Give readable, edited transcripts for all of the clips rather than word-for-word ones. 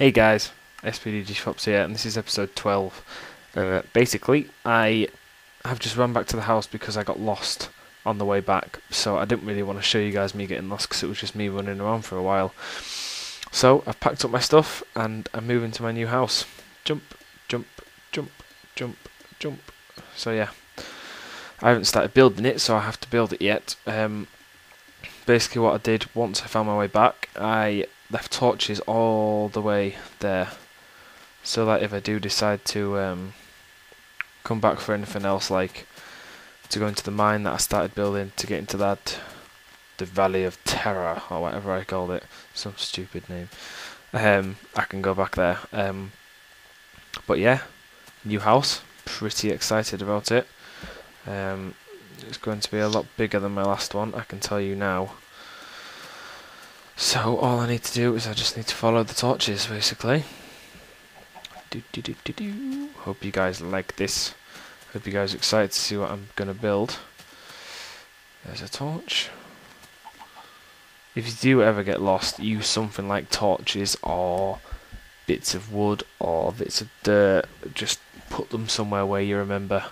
Hey guys, SBDGFlops here, and this is episode 12. Basically, I have just run back to the house because I got lost on the way back, so I didn't really want to show you guys me getting lost because it was just me running around for a while. So I've packed up my stuff and I'm moving to my new house. Jump, jump, jump, jump, jump. So yeah, I haven't started building it, so I have to build it yet. Basically, what I did once I found my way back, I left torches all the way there, so that if I do decide to come back for anything else, like to go into the mine that I started building, to get into that, the Valley of Terror or whatever I called it, some stupid name, I can go back there. But yeah, new house, pretty excited about it. It's going to be a lot bigger than my last one, I can tell you now. So all I need to do is I just need to follow the torches, basically. Hope you guys like this. Hope you guys are excited to see what I'm going to build. There's a torch. If you do ever get lost, use something like torches or bits of wood or bits of dirt. Just put them somewhere where you remember.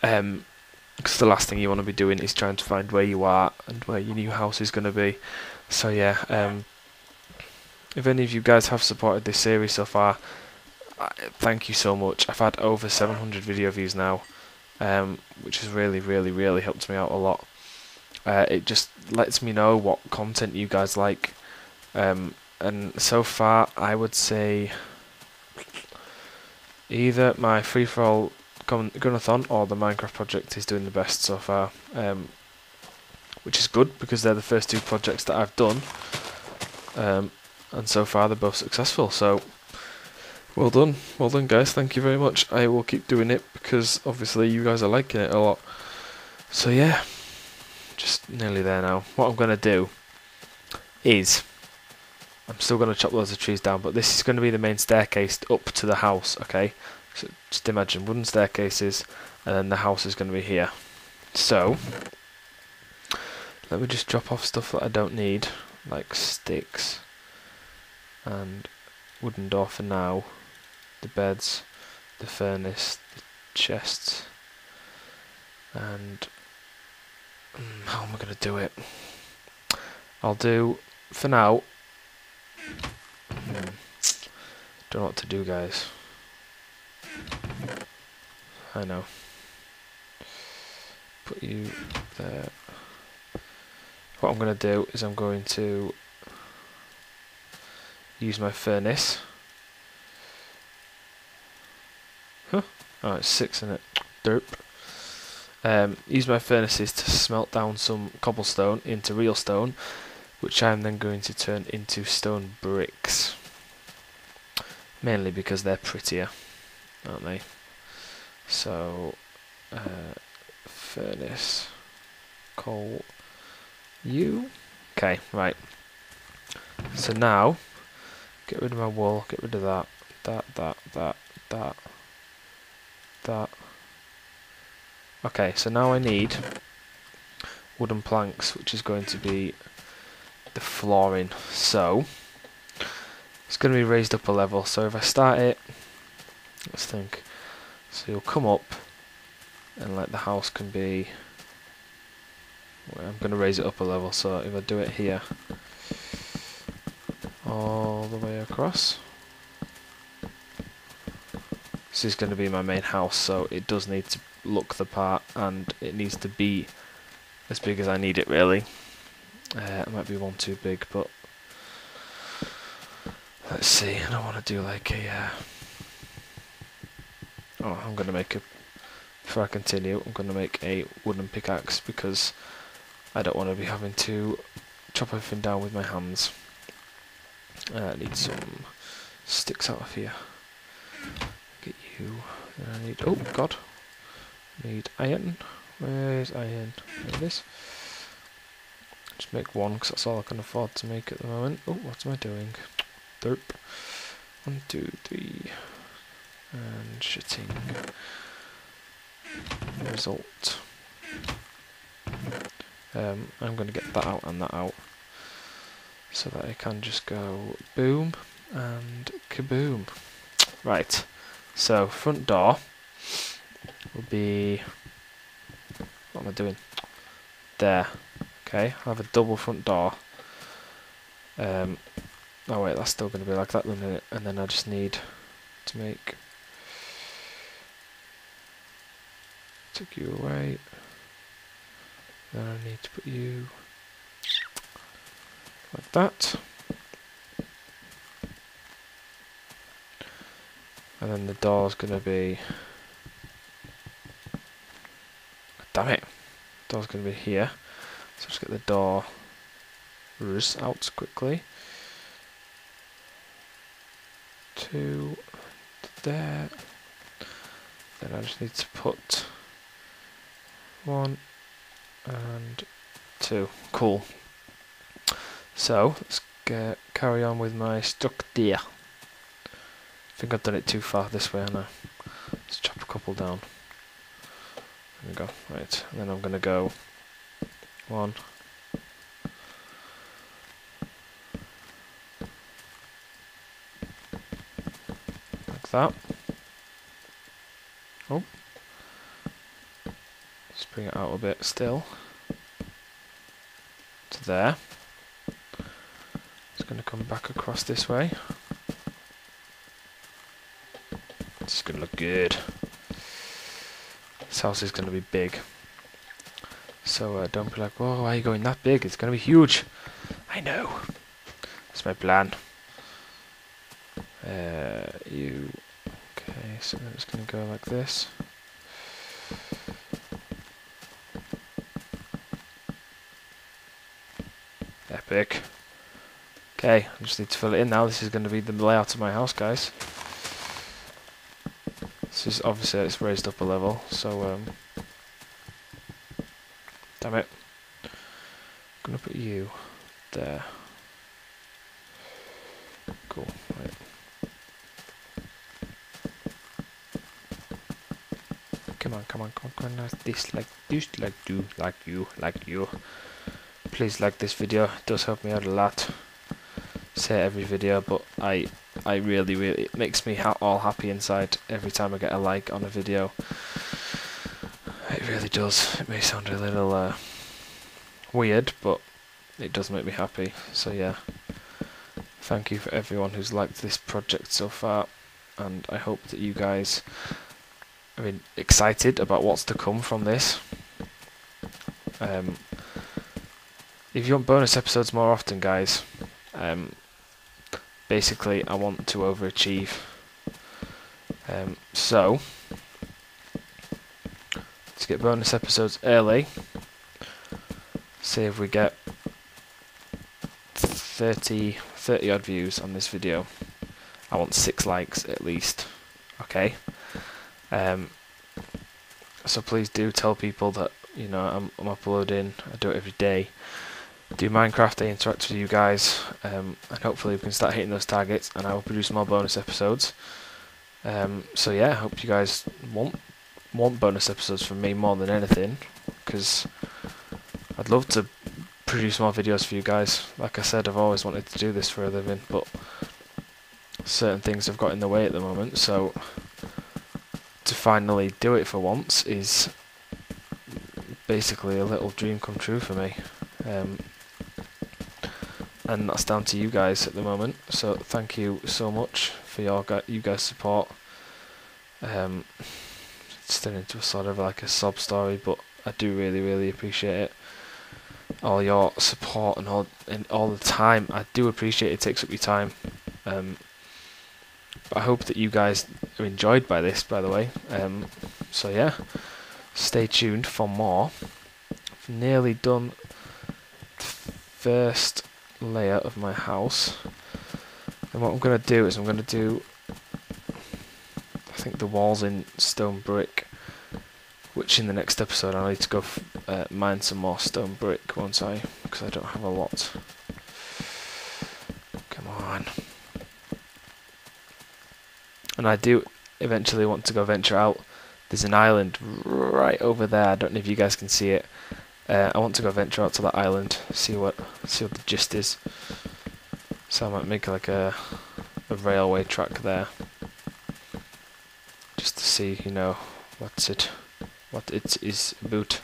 Because the last thing you want to be doing is trying to find where you are and where your new house is going to be. So yeah, if any of you guys have supported this series so far, thank you so much. I've had over 700 video views now, which has really helped me out a lot. It just lets me know what content you guys like, and so far I would say either my free-for-all Gunathon or the Minecraft project is doing the best so far, which is good because they're the first two projects that I've done, and so far they're both successful, so well done guys, thank you very much. I will keep doing it because obviously you guys are liking it a lot. So yeah, just nearly there now. What I'm going to do is, I'm still going to chop loads of trees down, but this is going to be the main staircase up to the house, okay? So just imagine wooden staircases, and then the house is going to be here. So let me just drop off stuff that I don't need, like sticks and wooden door for now, the beds, the furnace, the chests, and how am I going to do it? I'll do, for now, don't know what to do guys. I know. Put you there. What I'm going to do is I'm going to use my furnace. Huh? Oh, it's 6, isn't it? Derp. Use my furnaces to smelt down some cobblestone into real stone, which I'm then going to turn into stone bricks. Mainly because they're prettier, aren't they? So, furnace, coal, you. Okay, right. So now, get rid of my wool, get rid of that, that. Okay, so now I need wooden planks, which is going to be the flooring. So, it's going to be raised up a level. So if I start it, let's think. So you'll come up, and like the house can be, well, I'm going to raise it up a level, so if I do it here, all the way across, this is going to be my main house, so it does need to look the part, and it needs to be as big as I need it really. It might be one too big, but let's see, I don't want to do like a, oh, I'm going to make a, before I continue, I'm going to make a wooden pickaxe because I don't want to be having to chop everything down with my hands. I need some sticks out of here. Get you. And I need, oh god, I need iron. Where's iron? There it is. Just make one because that's all I can afford to make at the moment. Oh, what am I doing? Derp. 1, 2, 3. And shitting. Result. I'm going to get that out and that out so that I can just go boom, and kaboom. Right, so front door will be, what am I doing? There. Okay, I'll have a double front door. Oh wait, that's still going to be like that, isn't it? And then I just need to make, took you away, then I need to put you like that, and then the door's going to be, damn it, door's going to be here, so just get the door out quickly. Two there. Then I just need to put 1 and 2. Cool. So let's carry on with my structure. I think I've done it too far this way, haven't I? Let's chop a couple down. There we go. Right, and then I'm gonna go 1. That. Oh, let's bring it out a bit still to there. It's going to come back across this way. It's going to look good. This house is going to be big, so don't be like, "Whoa, why are you going that big? It's going to be huge." I know. That's my plan. Okay, so it's going to go like this. Epic. Okay, I just need to fill it in now. This is going to be the layout of my house, guys. This is obviously, it's raised up a level, so damn it. I'm going to put you there. Cool. Right. Come on, like you. Please like this video, it does help me out a lot. Say it every video, but I really, it makes me all happy inside every time I get a like on a video. It really does. It may sound a little weird, but it does make me happy. So yeah, thank you for everyone who's liked this project so far, and I hope that you guys, I mean, excited about what's to come from this. If you want bonus episodes more often, guys, basically I want to overachieve. So let's get bonus episodes early. See if we get 30 odd views on this video. I want 6 likes at least. Okay. So please do tell people that, you know, I'm uploading. I do it every day. Do Minecraft, I interact with you guys, and hopefully we can start hitting those targets, and I will produce more bonus episodes. So yeah, I hope you guys want bonus episodes from me more than anything, because I'd love to produce more videos for you guys. Like I said, I've always wanted to do this for a living, but certain things have got in the way at the moment, so to finally do it for once is basically a little dream come true for me, and that's down to you guys at the moment. So tys you so much for your you guys support. It's turned into a sort of like a sob story, but I do really appreciate it. All your support and all the time, I do appreciate it. Takes up your time. I hope that you guys are enjoyed by this, by the way. So yeah, stay tuned for more. I've nearly done the first layer of my house, and what I'm going to do is I'm going to do, I think, the walls in stone brick, which in the next episode I need to go mine some more stone brick, won't I? Because I don't have a lot. Come on. And I do eventually want to go venture out. There's an island right over there. I don't know if you guys can see it. I want to go venture out to that island, see what the gist is. So I might make like a a railway track there, just to see, you know, what it is about.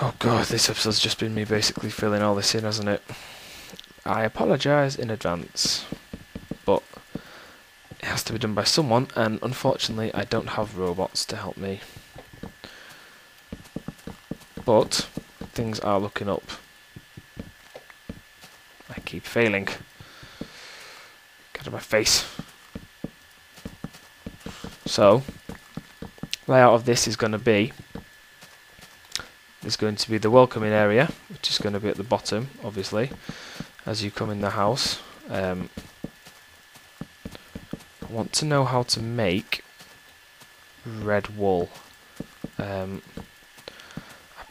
Oh god, this episode's just been me basically filling all this in, hasn't it? I apologise in advance, but it has to be done by someone, and unfortunately I don't have robots to help me. But things are looking up. I keep failing. Get out of my face. So, layout of this is going to be, there's going to be the welcoming area, which is going to be at the bottom, obviously, as you come in the house. I want to know how to make red wool. I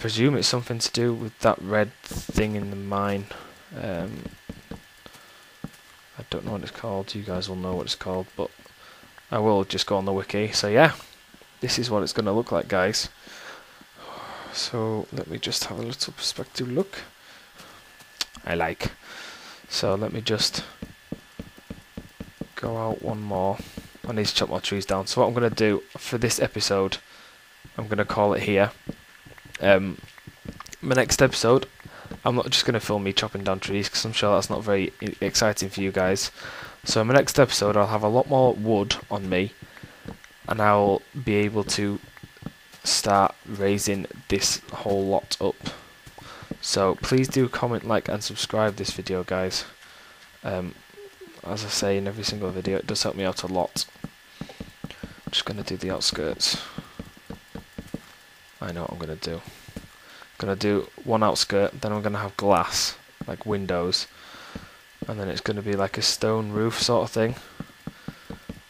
presume it's something to do with that red thing in the mine. I don't know what it's called, you guys will know what it's called, but I will just go on the wiki. So yeah, this is what it's going to look like, guys. So let me just have a little perspective look. I like. So let me just go out one more. I need to chop my trees down. So what I'm going to do for this episode, I'm going to call it here. My next episode, I'm not just going to film me chopping down trees, because I'm sure that's not very exciting for you guys. So in my next episode, I'll have a lot more wood on me, and I'll be able to start raising this whole lot up. So please do comment, like and subscribe this video, guys. As I say in every single video, it does help me out a lot. I'm just going to do the outskirts. I know what I'm going to do. I'm going to do one outskirt, then I'm going to have glass, like windows, and then it's going to be like a stone roof sort of thing,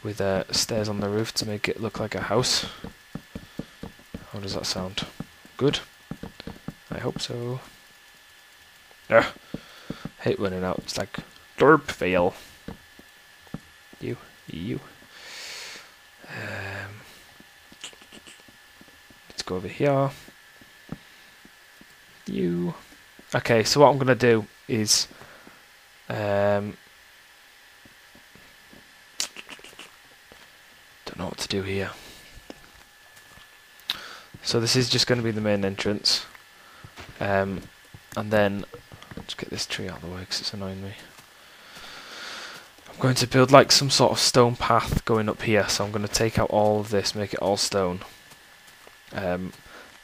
with stairs on the roof to make it look like a house. How does that sound? Good? I hope so. Ugh. Hate running out. It's like derp fail. You. Let's go over here. You. Okay, so what I'm gonna do is, don't know what to do here. So this is just gonna be the main entrance. And then let's get this tree out of the way because it's annoying me. I'm going to build like some sort of stone path going up here, so I'm going to take out all of this, make it all stone, or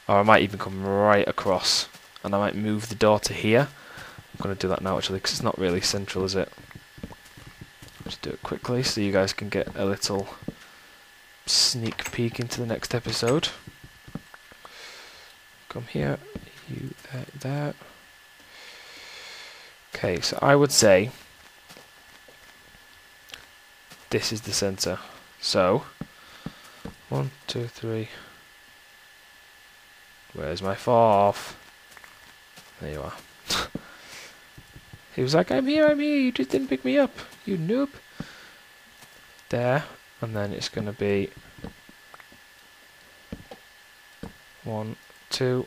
I might even come right across, and I might move the door to here. I'm going to do that now actually, because it's not really central, is it? Just do it quickly so you guys can get a little sneak peek into the next episode. Come here. You there. Okay, so I would say this is the center. So 1, 2, 3. Where's my fourth? There you are. He was like, I'm here, you just didn't pick me up, you noob. There, and then it's gonna be 1, 2.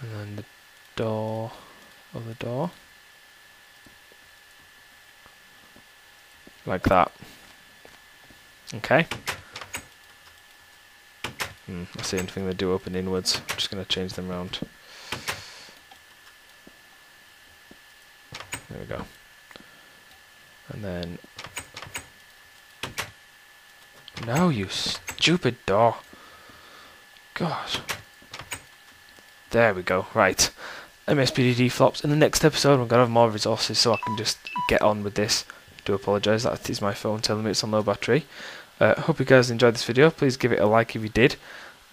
And then the door, other door. Like that. Okay. I see anything they do open inwards. I'm just going to change them round. There we go. And then... No, you stupid door. Gosh. There we go, right. MSPDD flops. In the next episode, I'm going to have more resources so I can just get on with this. Do apologise, that is my phone telling me it's on low battery. Hope you guys enjoyed this video. Please give it a like if you did.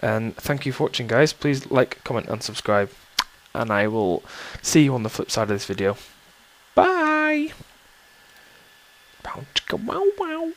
And thank you for watching, guys. Please like, comment and subscribe. And I will see you on the flip side of this video. Bye! Bow chicka wow wow.